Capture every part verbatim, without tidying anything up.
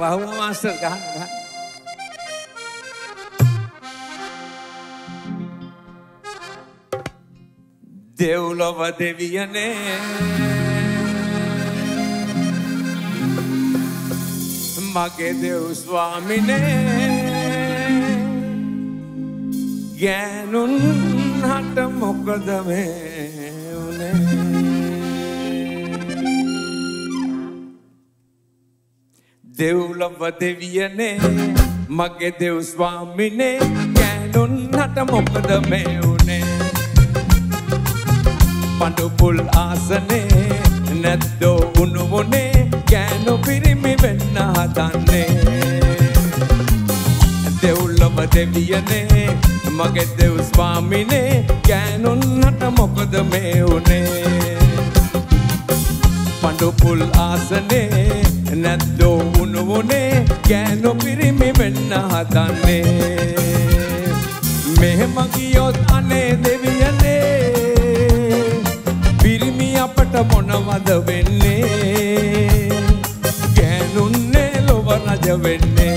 Wahua master kan? Devlova deviyaney, mage dev swamine, gyanun hat mokada me une. Devlova deviyaney, mage dev swamine, gyanun hat mokada me une. Pandupul asane, netto unumone, gyanu pirimi venna hadanne. Devlova deviyaney, mage dev swamine, gyanun hat mokada me une. Pandupul asane, netto unumone, gyanu pirimi venna hadanne. Mehema giyot ane deviyaney, apata monavada venne, ganunne lova raja venne.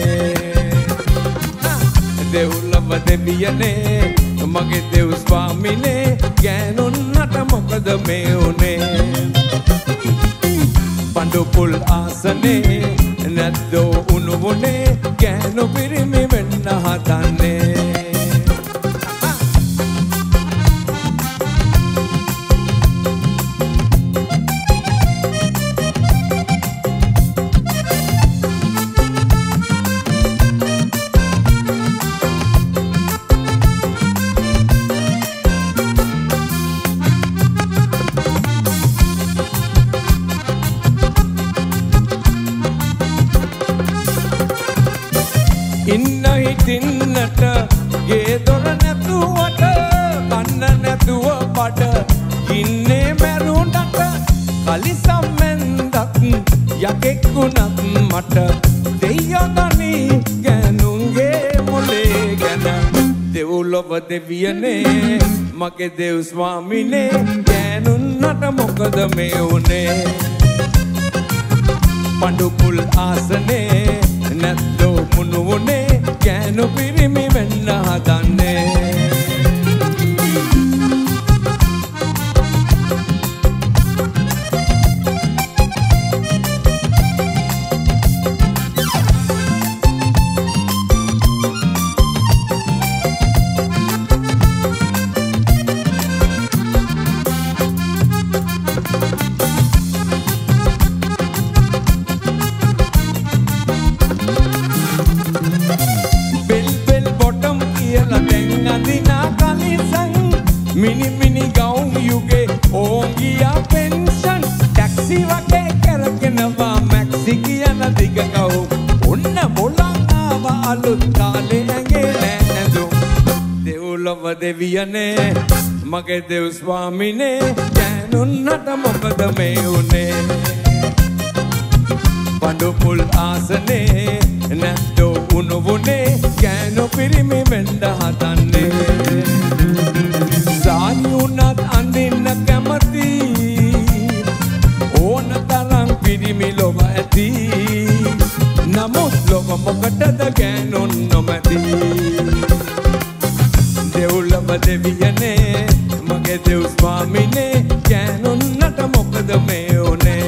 Devlova deviyaney, mage dev swamine, ganunnata mokada me une. Pandupul asane, natto unuvune, ganu pirimi venna hadanne. Inna hitinnata ge dora nathuwata, kanna nathuwa pada ginne merunata, kalisammendak yakekunak mata, deyya gani ganunge mole gana. Devlova deviyaney, mage dev swamine, ganunnata mokada me une. Pandupul asane, natto unuvune, ganu pirimi venna hadanne. Mini mini gaun yuge ongiya pension, taxi wake karakenawa maxi kiyana diga gaun, unna bolanawa aluth kale ange nendu. Devlova deviyaney, mage dev swamine, ganunnata mokada me une. Pandupul asane, natto unuvune, ganu pirimi venna hadanne. Unat andinna kamathi, onatarang pirimi lova athi, namuth lova mokatada ganun nomathi. Devlova deviyaney, mage dev swamine, ganunnata mokada me une.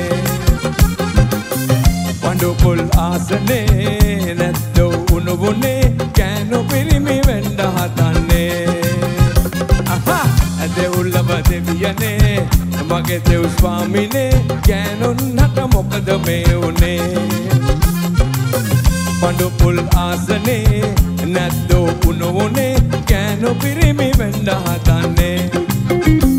Pandupul asane, natto unuvune, ganu pirimi venna hadanne. Devlova deviyaney, mage dev swamine, ganunnata mokada me une. Pandupul asane, natto unuvune, ganu pirimi venna hadanne.